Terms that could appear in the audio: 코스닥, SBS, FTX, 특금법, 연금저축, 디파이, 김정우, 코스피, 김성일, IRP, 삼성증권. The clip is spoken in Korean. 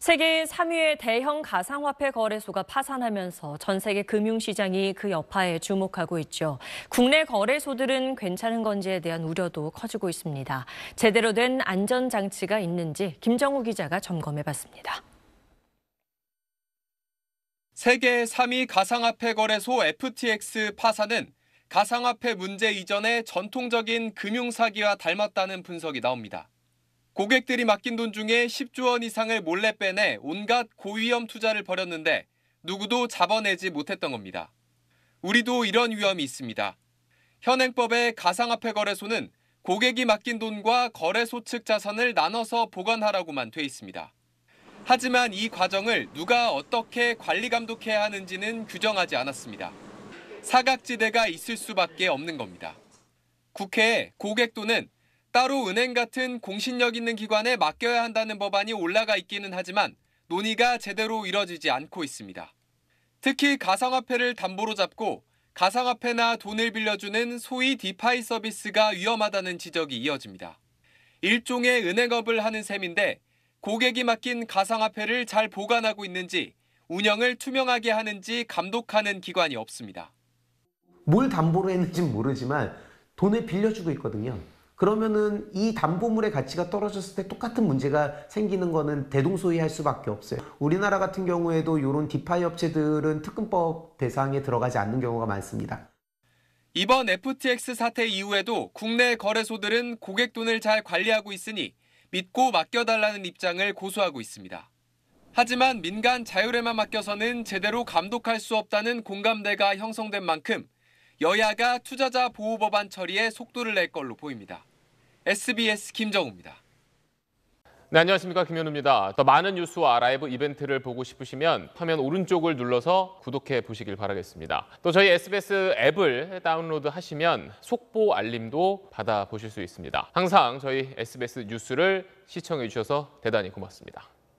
세계 3위의 대형 가상화폐 거래소가 파산하면서 전 세계 금융시장이 그 여파에 주목하고 있죠. 국내 거래소들은 괜찮은 건지에 대한 우려도 커지고 있습니다. 제대로 된 안전장치가 있는지 김정우 기자가 점검해봤습니다. 세계 3위 가상화폐 거래소 FTX 파산은 가상화폐 문제 이전의 전통적인 금융사기와 닮았다는 분석이 나옵니다. 고객들이 맡긴 돈 중에 10조 원 이상을 몰래 빼내 온갖 고위험 투자를 벌였는데 누구도 잡아내지 못했던 겁니다. 우리도 이런 위험이 있습니다. 현행법의 가상화폐 거래소는 고객이 맡긴 돈과 거래소 측 자산을 나눠서 보관하라고만 돼 있습니다. 하지만 이 과정을 누가 어떻게 관리 감독해야 하는지는 규정하지 않았습니다. 사각지대가 있을 수밖에 없는 겁니다. 국회에 고객 돈은 따로 은행 같은 공신력 있는 기관에 맡겨야 한다는 법안이 올라가 있기는 하지만 논의가 제대로 이뤄지지 않고 있습니다. 특히 가상화폐를 담보로 잡고 가상화폐나 돈을 빌려주는 소위 디파이 서비스가 위험하다는 지적이 이어집니다. 일종의 은행업을 하는 셈인데 고객이 맡긴 가상화폐를 잘 보관하고 있는지 운영을 투명하게 하는지 감독하는 기관이 없습니다. 뭘 담보로 했는지는 모르지만 돈을 빌려주고 있거든요. 그러면은 이 담보물의 가치가 떨어졌을 때 똑같은 문제가 생기는 거는 대동소이할 수밖에 없어요. 우리나라 같은 경우에도 이런 디파이 업체들은 특금법 대상에 들어가지 않는 경우가 많습니다. 이번 FTX 사태 이후에도 국내 거래소들은 고객 돈을 잘 관리하고 있으니 믿고 맡겨달라는 입장을 고수하고 있습니다. 하지만 민간 자율에만 맡겨서는 제대로 감독할 수 없다는 공감대가 형성된 만큼 여야가 투자자 보호 법안 처리에 속도를 낼 걸로 보입니다. SBS 김정우입니다. 네, 안녕하십니까, 김현우입니다. 더 많은 뉴스와 라이브 이벤트를 보고 싶으시면 화면 오른쪽을 눌러서 구독해 보시길 바라겠습니다. 또 저희 SBS 앱을 다운로드하시면 속보 알림도 받아보실 수 있습니다. 항상 저희 SBS 뉴스를 시청해 주셔서 대단히 고맙습니다.